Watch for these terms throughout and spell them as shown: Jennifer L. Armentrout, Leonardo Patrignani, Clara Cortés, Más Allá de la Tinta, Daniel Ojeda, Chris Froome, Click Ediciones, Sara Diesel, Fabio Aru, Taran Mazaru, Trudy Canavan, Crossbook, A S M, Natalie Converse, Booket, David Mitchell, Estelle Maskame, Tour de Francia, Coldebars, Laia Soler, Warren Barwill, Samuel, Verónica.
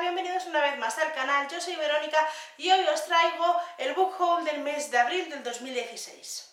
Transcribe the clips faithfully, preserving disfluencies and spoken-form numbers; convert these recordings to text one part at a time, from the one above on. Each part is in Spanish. Bienvenidos una vez más al canal, yo soy Verónica y hoy os traigo el book haul del mes de abril del dos mil dieciséis.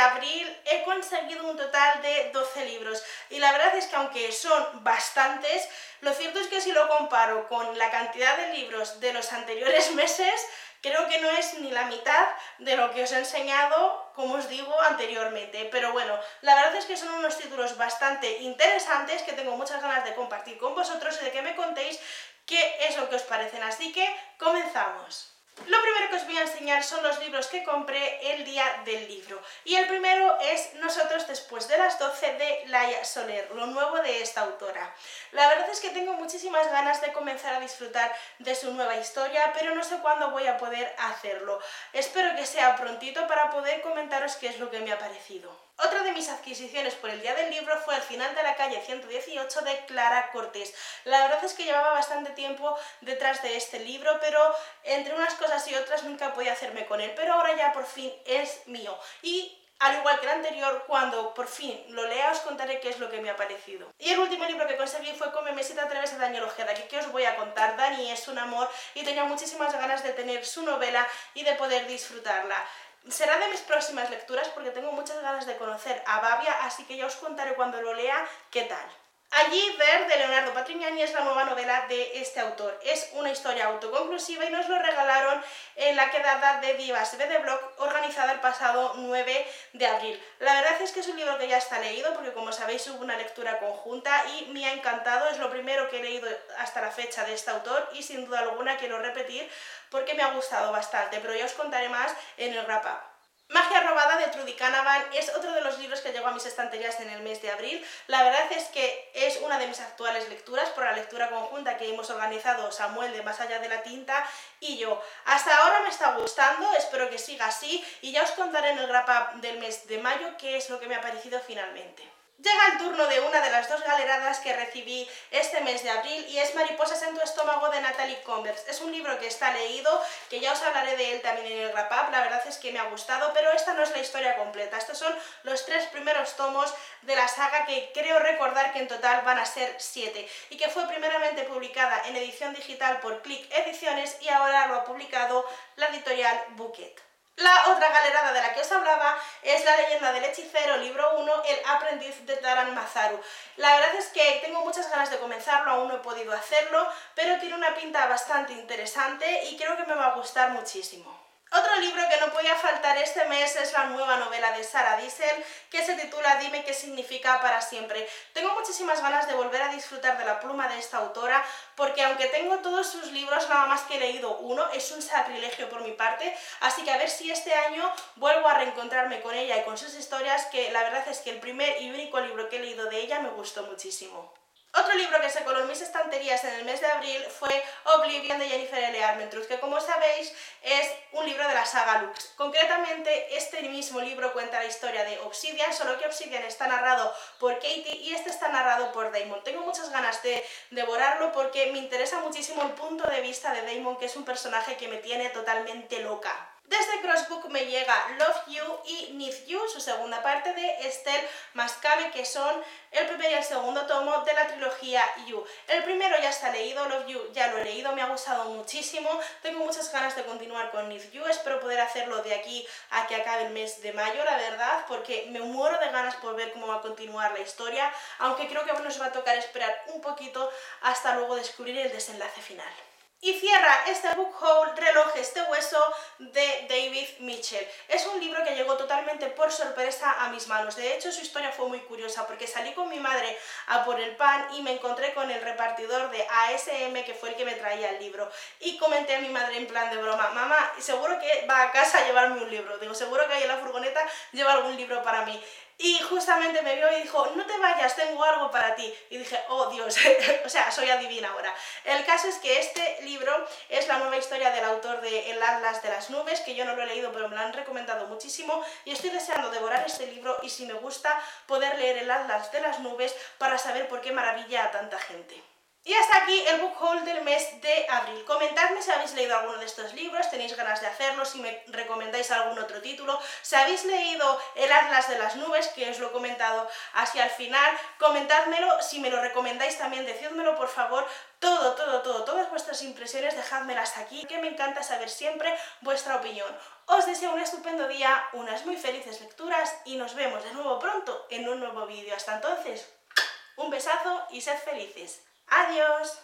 Abril he conseguido un total de doce libros y la verdad es que aunque son bastantes, lo cierto es que si lo comparo con la cantidad de libros de los anteriores meses, creo que no es ni la mitad de lo que os he enseñado, como os digo, anteriormente. Pero bueno, la verdad es que son unos títulos bastante interesantes que tengo muchas ganas de compartir con vosotros y de que me contéis qué es lo que os parecen, así que comenzamos. Lo primero que os voy a enseñar son los libros que compré el día del libro y el primero es Nosotros después de las doce de Laia Soler, lo nuevo de esta autora. La verdad es que tengo muchísimas ganas de comenzar a disfrutar de su nueva historia, pero no sé cuándo voy a poder hacerlo. Espero que sea prontito para poder comentaros qué es lo que me ha parecido. Otra de mis adquisiciones por el día del libro fue Al final de la calle ciento dieciocho de Clara Cortés. La verdad es que llevaba bastante tiempo detrás de este libro, pero entre unas cosas y otras nunca podía hacerme con él, pero ahora ya por fin es mío. Y al igual que el anterior, cuando por fin lo lea os contaré qué es lo que me ha parecido. Y el último libro que conseguí fue Cómeme si te atreves de Daniel Ojeda, que ¿qué os voy a contar? Dani es un amor y tenía muchísimas ganas de tener su novela y de poder disfrutarla. Será de mis próximas lecturas porque tengo muchas ganas de conocer a Babia, así que ya os contaré cuando lo lea qué tal. Allí ver de Leonardo Patrignani es la nueva novela de este autor. Es una historia autoconclusiva y nos lo regalaron en la quedada de Divas B D Block organizada el pasado nueve de abril. La verdad es que es un libro que ya está leído porque, como sabéis, hubo una lectura conjunta y me ha encantado. Es lo primero que he leído hasta la fecha de este autor y sin duda alguna quiero repetir porque me ha gustado bastante, pero ya os contaré más en el wrap up. Magia robada de Trudy Canavan es otro de los libros que llegó a mis estanterías en el mes de abril. La verdad es que es una de mis actuales lecturas por la lectura conjunta que hemos organizado Samuel de Más Allá de la Tinta y yo. Hasta ahora me está gustando, espero que siga así y ya os contaré en el wrap up del mes de mayo qué es lo que me ha parecido finalmente. Llega el turno de una de las dos galeradas que recibí este mes de abril y es Mariposas en tu estómago de Natalie Converse. Es un libro que está leído, que ya os hablaré de él también en el wrap up. La verdad es que me ha gustado, pero esta no es la historia completa. Estos son los tres primeros tomos de la saga que creo recordar que en total van a ser siete y que fue primeramente publicada en edición digital por Click Ediciones y ahora lo ha publicado la editorial Booket. La otra galerada de la que os hablaba es La leyenda del hechicero, libro uno, El aprendiz de Taran Mazaru. La verdad es que tengo muchas ganas de comenzarlo, aún no he podido hacerlo, pero tiene una pinta bastante interesante y creo que me va a gustar muchísimo. Otro libro que no podía faltar este mes es la nueva novela de Sara Diesel que se titula Dime qué significa para siempre. Tengo muchísimas ganas de volver a disfrutar de la pluma de esta autora porque aunque tengo todos sus libros, nada más que he leído uno, es un sacrilegio por mi parte, así que a ver si este año vuelvo a reencontrarme con ella y con sus historias, que la verdad es que el primer y único libro que he leído de ella me gustó muchísimo. Otro libro que se coló en mis estanterías en el mes de abril fue Oblivion de Jennifer L. Armentrout, que como sabéis es un libro de la saga Lux. Concretamente este mismo libro cuenta la historia de Obsidian, solo que Obsidian está narrado por Katie y este está narrado por Daemon. Tengo muchas ganas de devorarlo porque me interesa muchísimo el punto de vista de Daemon, que es un personaje que me tiene totalmente loca. Desde Crossbook me llega Love You y Need You, su segunda parte de Estelle Maskame, que son el primer y el segundo tomo de la trilogía You. El primero ya está leído, Love You ya lo he leído, me ha gustado muchísimo, tengo muchas ganas de continuar con Need You, espero poder hacerlo de aquí a que acabe el mes de mayo, la verdad, porque me muero de ganas por ver cómo va a continuar la historia, aunque creo que nos va a tocar esperar un poquito hasta luego descubrir el desenlace final. Y cierra este book haul Relojes de hueso de David Mitchell. Es un libro que llegó totalmente por sorpresa a mis manos. De hecho, su historia fue muy curiosa porque salí con mi madre a por el pan y me encontré con el repartidor de A S M, que fue el que me traía el libro. Y comenté a mi madre en plan de broma: mamá, seguro que va a casa a llevarme un libro. Digo, seguro que ahí en la furgoneta lleva algún libro para mí. Y justamente me vio y dijo, no te vayas, tengo algo para ti. Y dije, oh Dios, o sea, soy adivina ahora. El caso es que este libro es la nueva historia del autor de El Atlas de las Nubes, que yo no lo he leído, pero me lo han recomendado muchísimo. Y estoy deseando devorar este libro y, si me gusta, poder leer El Atlas de las Nubes para saber por qué maravilla a tanta gente. Y hasta aquí el book haul del mes de abril. Comentadme si habéis leído alguno de estos libros, tenéis ganas de hacerlo, si me recomendáis algún otro título, si habéis leído El Atlas de las Nubes, que os lo he comentado hacia el final, comentádmelo, si me lo recomendáis también decídmelo por favor, todo, todo, todo, todas vuestras impresiones dejádmelas aquí, que me encanta saber siempre vuestra opinión. Os deseo un estupendo día, unas muy felices lecturas y nos vemos de nuevo pronto en un nuevo vídeo. Hasta entonces, un besazo y sed felices. ¡Adiós!